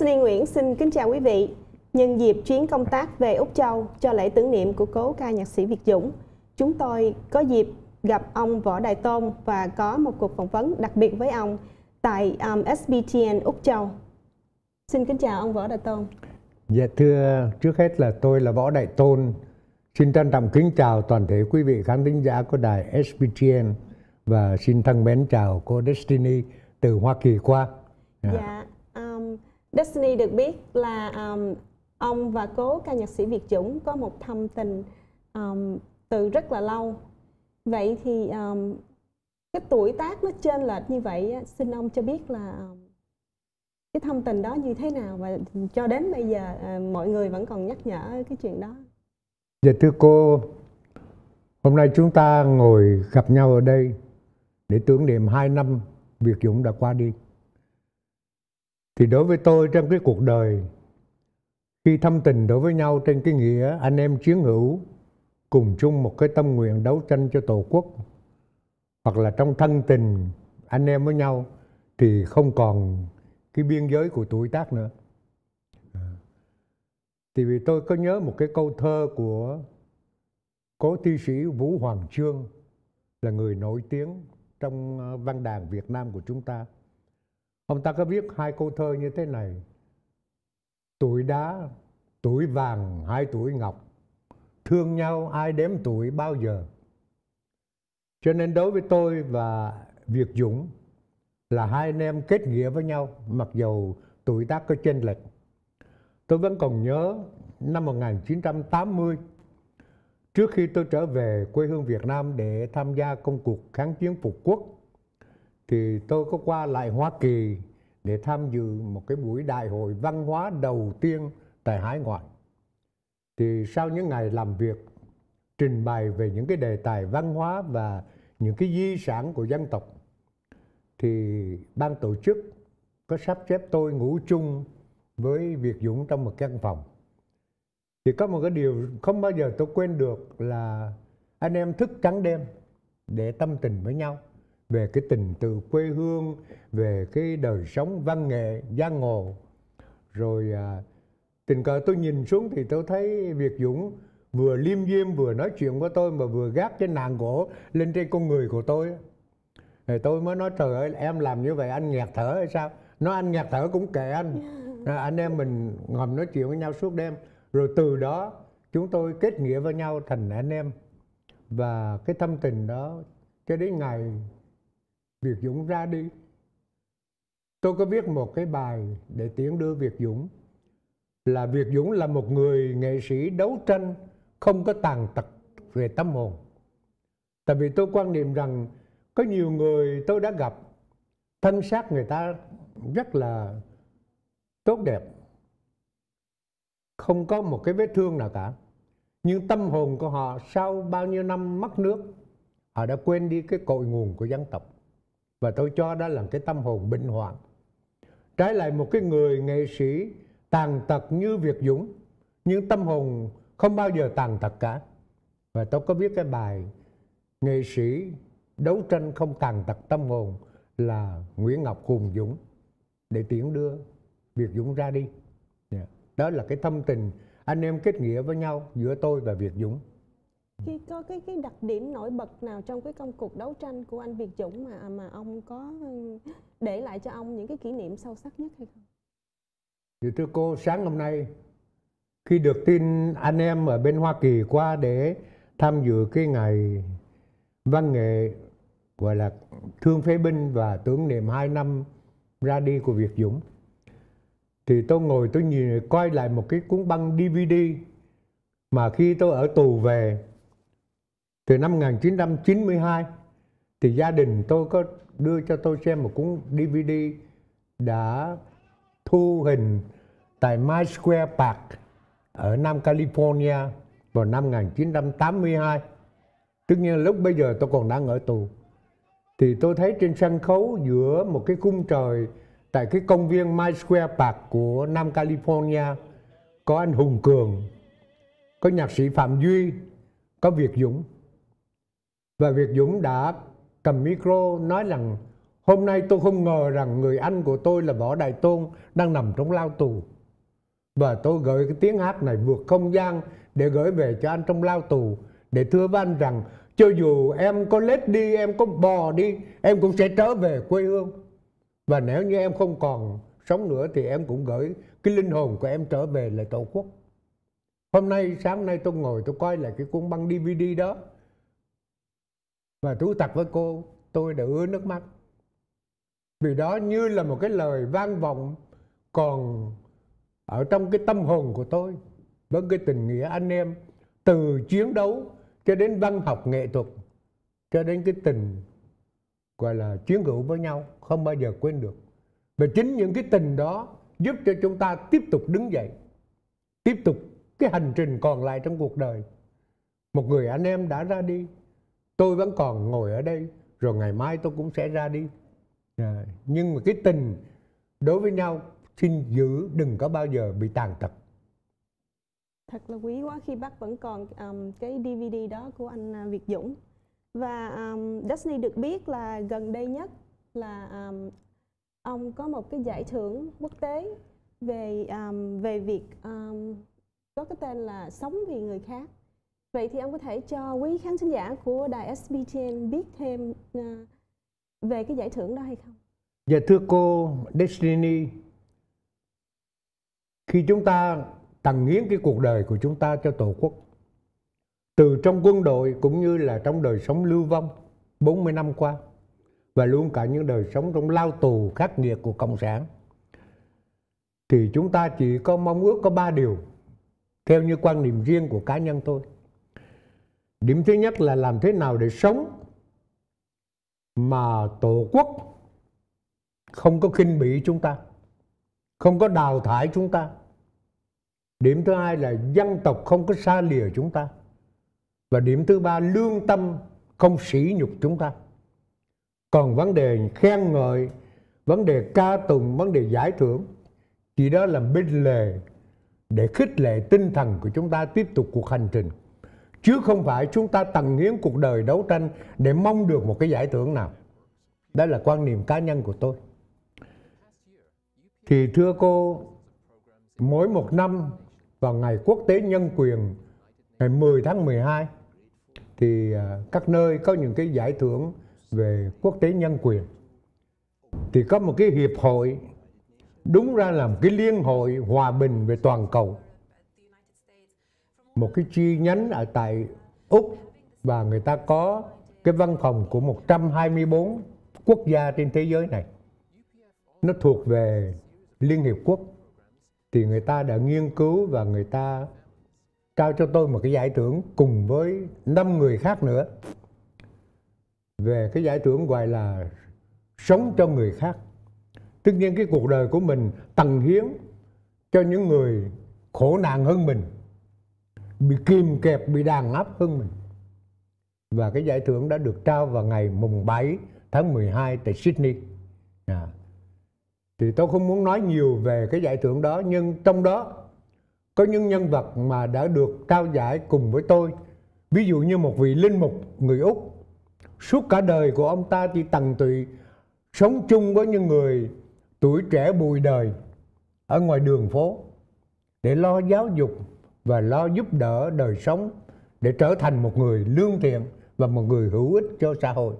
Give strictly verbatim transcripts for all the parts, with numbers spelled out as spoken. Destiny Nguyễn xin kính chào quý vị. Nhân dịp chuyến công tác về Úc Châu cho lễ tưởng niệm của cố ca nhạc sĩ Việt Dzũng, chúng tôi có dịp gặp ông Võ Đại Tôn và có một cuộc phỏng vấn đặc biệt với ông tại um, S B T N Úc Châu. Xin kính chào ông Võ Đại Tôn. Dạ thưa, trước hết là tôi là Võ Đại Tôn. Xin trân trọng kính chào toàn thể quý vị khán thính giả của đài S B T N và xin thân mến chào cô Destiny từ Hoa Kỳ qua. Dạ. Dạ. Destiny được biết là um, ông và cố ca nhạc sĩ Việt Dzũng có một thâm tình um, từ rất là lâu. Vậy thì um, cái tuổi tác nó chênh lệch như vậy, xin ông cho biết là um, cái thâm tình đó như thế nào và cho đến bây giờ uh, mọi người vẫn còn nhắc nhở cái chuyện đó. Dạ thưa cô, hôm nay chúng ta ngồi gặp nhau ở đây để tưởng niệm hai năm Việt Dzũng đã qua đi. Thì đối với tôi trong cái cuộc đời, khi thâm tình đối với nhau trên cái nghĩa anh em chiến hữu, cùng chung một cái tâm nguyện đấu tranh cho Tổ quốc, hoặc là trong thân tình anh em với nhau, thì không còn cái biên giới của tuổi tác nữa. Thì vì tôi có nhớ một cái câu thơ của cố thi sĩ Vũ Hoàng Chương, là người nổi tiếng trong văn đàn Việt Nam của chúng ta. Ông ta có viết hai câu thơ như thế này: tuổi đá, tuổi vàng, hai tuổi ngọc, thương nhau ai đếm tuổi bao giờ. Cho nên đối với tôi và Việt Dzũng là hai anh em kết nghĩa với nhau, mặc dầu tuổi tác có chênh lệch. Tôi vẫn còn nhớ năm một nghìn chín trăm tám mươi, trước khi tôi trở về quê hương Việt Nam để tham gia công cuộc kháng chiến phục quốc, thì tôi có qua lại Hoa Kỳ để tham dự một cái buổi đại hội văn hóa đầu tiên tại hải ngoại. Thì sau những ngày làm việc trình bày về những cái đề tài văn hóa và những cái di sản của dân tộc, thì ban tổ chức có sắp xếp tôi ngủ chung với Việt Dzũng trong một căn phòng. Thì có một cái điều không bao giờ tôi quên được là anh em thức trắng đêm để tâm tình với nhau về cái tình từ quê hương, về cái đời sống văn nghệ, giang hồ. Rồi à, tình cờ tôi nhìn xuống thì tôi thấy Việt Dzũng vừa liêm diêm vừa nói chuyện với tôi mà vừa gác cái nàng gỗ lên trên con người của tôi. Thì tôi mới nói trời ơi, em làm như vậy anh nghẹt thở hay sao? Nói anh nghẹt thở cũng kệ anh. À, anh em mình ngầm nói chuyện với nhau suốt đêm. Rồi từ đó chúng tôi kết nghĩa với nhau thành anh em. Và cái thâm tình đó cho đến ngày Việt Dzũng ra đi, tôi có viết một cái bài để tiễn đưa Việt Dzũng, là Việt Dzũng là một người nghệ sĩ đấu tranh không có tàn tật về tâm hồn. Tại vì tôi quan niệm rằng có nhiều người tôi đã gặp, thân xác người ta rất là tốt đẹp, không có một cái vết thương nào cả, nhưng tâm hồn của họ sau bao nhiêu năm mất nước, họ đã quên đi cái cội nguồn của dân tộc. Và tôi cho đó là cái tâm hồn bệnh hoạn. Trái lại một cái người nghệ sĩ tàn tật như Việt Dzũng, nhưng tâm hồn không bao giờ tàn tật cả. Và tôi có viết cái bài nghệ sĩ đấu tranh không tàn tật tâm hồn là Nguyễn Ngọc Hùng Dũng, để tiễn đưa Việt Dzũng ra đi. Đó là cái thâm tình anh em kết nghĩa với nhau giữa tôi và Việt Dzũng. Khi có cái cái đặc điểm nổi bật nào trong cái công cuộc đấu tranh của anh Việt Dzũng mà mà ông có để lại cho ông những cái kỷ niệm sâu sắc nhất hay không? Thì thưa cô, sáng hôm nay khi được tin anh em ở bên Hoa Kỳ qua để tham dự cái ngày văn nghệ gọi là thương phế binh và tưởng niệm hai năm ra đi của Việt Dzũng, thì tôi ngồi tôi nhìn coi lại một cái cuốn băng D V D mà khi tôi ở tù về. Từ năm một nghìn chín trăm chín mươi hai thì gia đình tôi có đưa cho tôi xem một cuốn D V D đã thu hình tại My Square Park ở Nam California vào năm một nghìn chín trăm tám mươi hai. Tất nhiên lúc bây giờ tôi còn đang ở tù. Thì tôi thấy trên sân khấu giữa một cái khung trời tại cái công viên My Square Park của Nam California có anh Hùng Cường, có nhạc sĩ Phạm Duy, có Việt Dzũng. Và Việt Dzũng đã cầm micro nói rằng Hôm nay tôi không ngờ rằng người anh của tôi là Võ Đại Tôn đang nằm trong lao tù. Và tôi gửi cái tiếng hát này vượt không gian để gửi về cho anh trong lao tù, để thưa với anh rằng cho dù em có lết đi, em có bò đi, em cũng sẽ trở về quê hương. Và nếu như em không còn sống nữa thì em cũng gửi cái linh hồn của em trở về lại tổ quốc. Hôm nay, sáng nay tôi ngồi tôi coi lại cái cuốn băng đê vê đê đó, và thú thật với cô, tôi đã ứa nước mắt. Vì đó như là một cái lời vang vọng còn ở trong cái tâm hồn của tôi, với cái tình nghĩa anh em, từ chiến đấu cho đến văn học nghệ thuật, cho đến cái tình gọi là chiến hữu với nhau, không bao giờ quên được. Và chính những cái tình đó giúp cho chúng ta tiếp tục đứng dậy, tiếp tục cái hành trình còn lại trong cuộc đời. Một người anh em đã ra đi, tôi vẫn còn ngồi ở đây, rồi ngày mai tôi cũng sẽ ra đi. Nhưng mà cái tình đối với nhau xin giữ, đừng có bao giờ bị tàn tật. Thật là quý quá khi bác vẫn còn um, cái đê vê đê đó của anh Việt Dzũng. Và um, Destiny được biết là gần đây nhất là um, ông có một cái giải thưởng quốc tế về um, về việc um, có cái tên là Sống Vì Người Khác. Vậy thì ông có thể cho quý khán thính giả của đài ét bê tê en biết thêm uh, về cái giải thưởng đó hay không? Dạ thưa cô Destiny, khi chúng ta tặng hiến cái cuộc đời của chúng ta cho Tổ quốc, từ trong quân đội cũng như là trong đời sống lưu vong bốn mươi năm qua, và luôn cả những đời sống trong lao tù khắc nghiệt của Cộng sản, thì chúng ta chỉ có mong ước có ba điều, theo như quan niệm riêng của cá nhân tôi. Điểm thứ nhất là làm thế nào để sống mà Tổ quốc không có khinh bỉ chúng ta, không có đào thải chúng ta. Điểm thứ hai là dân tộc không có xa lìa chúng ta. Và điểm thứ ba, lương tâm không sỉ nhục chúng ta. Còn vấn đề khen ngợi, vấn đề ca tụng, vấn đề giải thưởng, chỉ đó là bên lề để khích lệ tinh thần của chúng ta tiếp tục cuộc hành trình, chứ không phải chúng ta tặng hiến cuộc đời đấu tranh để mong được một cái giải thưởng nào. Đó là quan niệm cá nhân của tôi. Thì thưa cô, mỗi một năm vào ngày quốc tế nhân quyền ngày mười tháng mười hai thì các nơi có những cái giải thưởng về quốc tế nhân quyền. Thì có một cái hiệp hội, đúng ra là một cái liên hội hòa bình về toàn cầu, một cái chi nhánh ở tại Úc, và người ta có cái văn phòng của một trăm hai mươi bốn quốc gia trên thế giới này. Nó thuộc về Liên Hiệp Quốc. Thì người ta đã nghiên cứu và người ta trao cho tôi một cái giải thưởng cùng với năm người khác nữa, về cái giải thưởng gọi là Sống Cho Người Khác. Tất nhiên cái cuộc đời của mình tặng hiến cho những người khổ nạn hơn mình, bị kìm kẹp, bị đàn áp hơn mình. Và cái giải thưởng đã được trao vào ngày mùng bảy tháng mười hai tại Sydney. À. Thì tôi không muốn nói nhiều về cái giải thưởng đó, nhưng trong đó có những nhân vật mà đã được trao giải cùng với tôi. Ví dụ như một vị linh mục người Úc, suốt cả đời của ông ta thì tần tụy sống chung với những người tuổi trẻ bụi đời ở ngoài đường phố, để lo giáo dục và lo giúp đỡ đời sống, để trở thành một người lương thiện và một người hữu ích cho xã hội.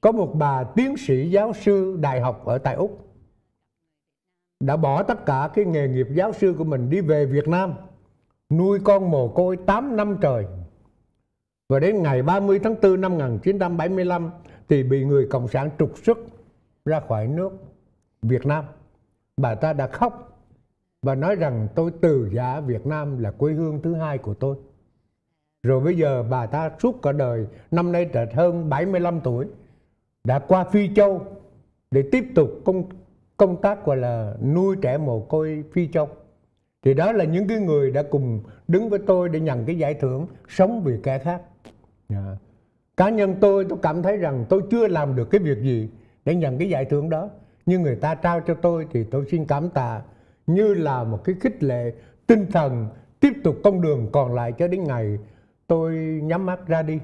Có một bà tiến sĩ giáo sư đại học ở tại Úc đã bỏ tất cả cái nghề nghiệp giáo sư của mình đi về Việt Nam, nuôi con mồ côi tám năm trời. Và đến ngày ba mươi tháng tư năm một nghìn chín trăm bảy mươi lăm thì bị người Cộng sản trục xuất ra khỏi nước Việt Nam. Bà ta đã khóc và nói rằng tôi từ giã Việt Nam là quê hương thứ hai của tôi. Rồi bây giờ bà ta suốt cả đời, năm nay đã hơn bảy mươi lăm tuổi, đã qua Phi Châu để tiếp tục công công tác gọi là nuôi trẻ mồ côi Phi Châu. Thì đó là những cái người đã cùng đứng với tôi để nhận cái giải thưởng Sống Vì Kẻ Khác. Yeah. Cá nhân tôi, tôi cảm thấy rằng tôi chưa làm được cái việc gì để nhận cái giải thưởng đó, nhưng người ta trao cho tôi thì tôi xin cảm tạ, như là một cái khích lệ tinh thần tiếp tục con đường còn lại cho đến ngày tôi nhắm mắt ra đi.